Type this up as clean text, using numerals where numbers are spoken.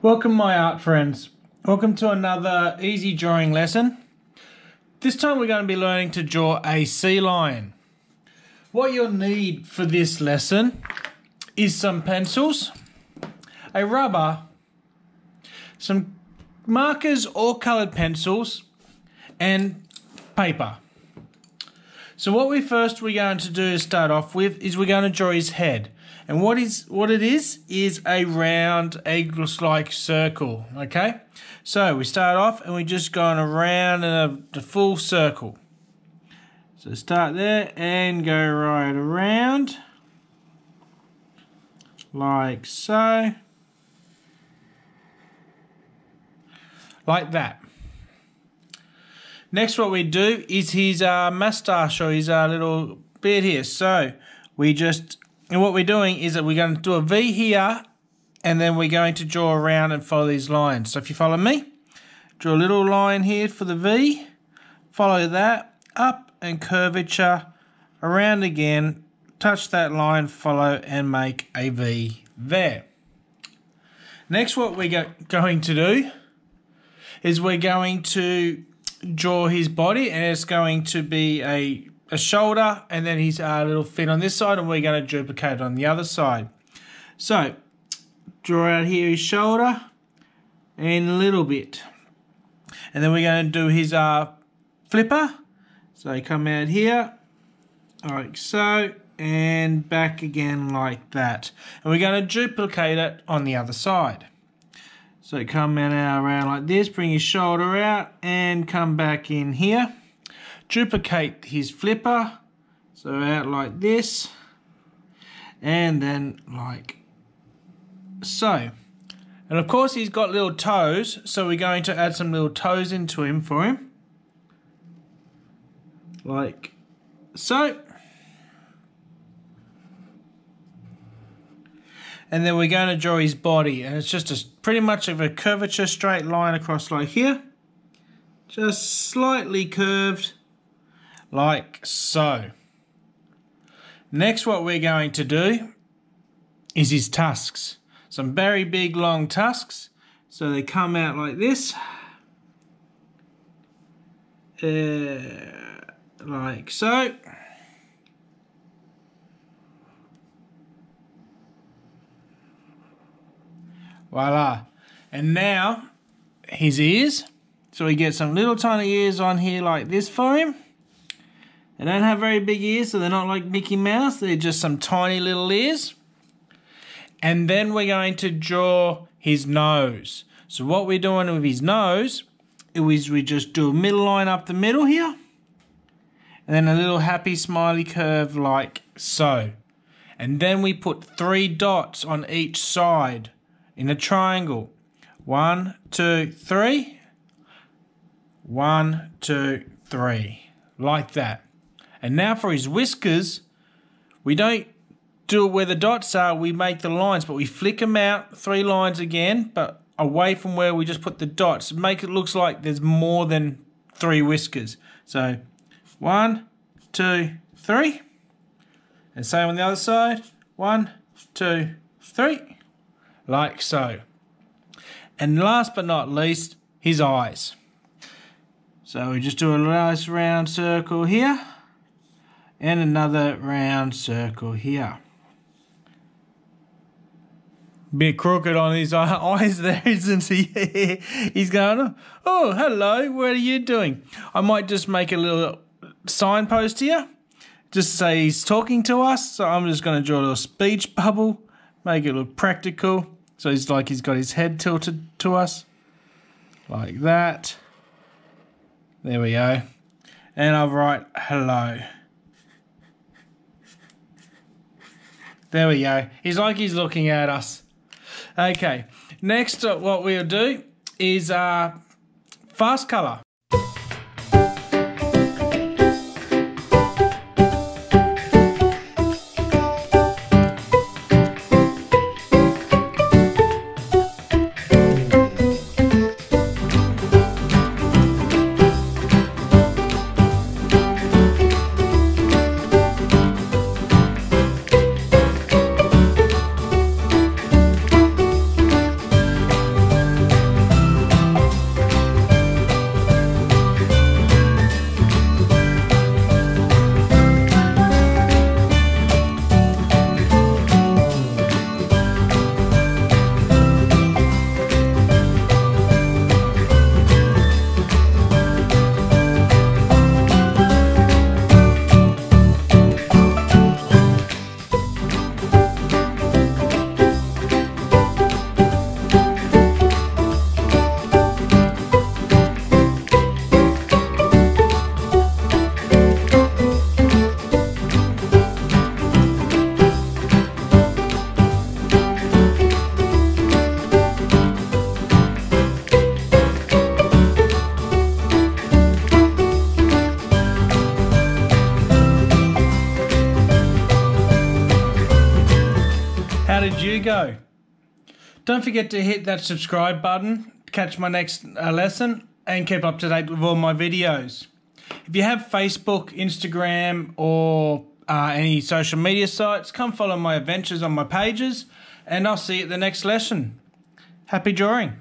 Welcome my art friends, welcome to another easy drawing lesson. This time we're going to be learning to draw a sea lion. What you'll need for this lesson is some pencils, a rubber, some markers or coloured pencils and paper. So what we're going to do is start off with is we're going to draw his head. And what it is a round egg-like circle, okay? So we start off and we just go on around in a full circle. So start there and go right around, like so, like that. Next what we do is his moustache or his little beard here. So we just... And what we're doing is that we're going to do a V here and then we're going to draw around and follow these lines. So if you follow me, draw a little line here for the V, follow that up and curvature around again, touch that line, follow and make a V there. Next what we're going to do is we're going to draw his body and it's going to be a shoulder and then his little fin on this side, and we're going to duplicate it on the other side. So draw out here his shoulder and a little bit, and then we're going to do his flipper. So come out here like so and back again like that, and we're going to duplicate it on the other side. So come out around like this, bring his shoulder out and come back in here. Duplicate his flipper, so out like this, and then like so. And of course he's got little toes, so we're going to add some little toes into him for him. Like so. And then we're going to draw his body, and it's just pretty much of a curvature straight line across like here. Just slightly curved. Like so. Next what we're going to do is his tusks. Some very big long tusks. So they come out like this. Like so. Voila. And now his ears. So we get some little tiny ears on here like this for him. They don't have very big ears, so they're not like Mickey Mouse. They're just some tiny little ears. And then we're going to draw his nose. So what we're doing with his nose is we just do a middle line up the middle here. And then a little happy smiley curve like so. And then we put 3 dots on each side in a triangle. 1, 2, 3. 1, 2, 3. Like that. And now for his whiskers, we don't do it where the dots are, we make the lines, but we flick them out, 3 lines again, but away from where we just put the dots. Make it look like there's more than 3 whiskers. So 1, 2, 3. And same on the other side. 1, 2, 3. Like so. And last but not least, his eyes. So we just do a nice round circle here and another round circle here. Bit crooked on his eyes there, isn't he? He's going, oh, hello, what are you doing? I might just make a little signpost here, just say he's talking to us. So I'm just going to draw a little speech bubble, make it look practical. So he's like he's got his head tilted to us, like that. There we go. And I'll write hello. There we go. He's like he's looking at us. Okay. Next what we'll do is fast colour. Don't forget to hit that subscribe button to catch my next lesson and keep up to date with all my videos. If you have Facebook, Instagram or any social media sites, come follow my adventures on my pages and I'll see you at the next lesson. Happy drawing!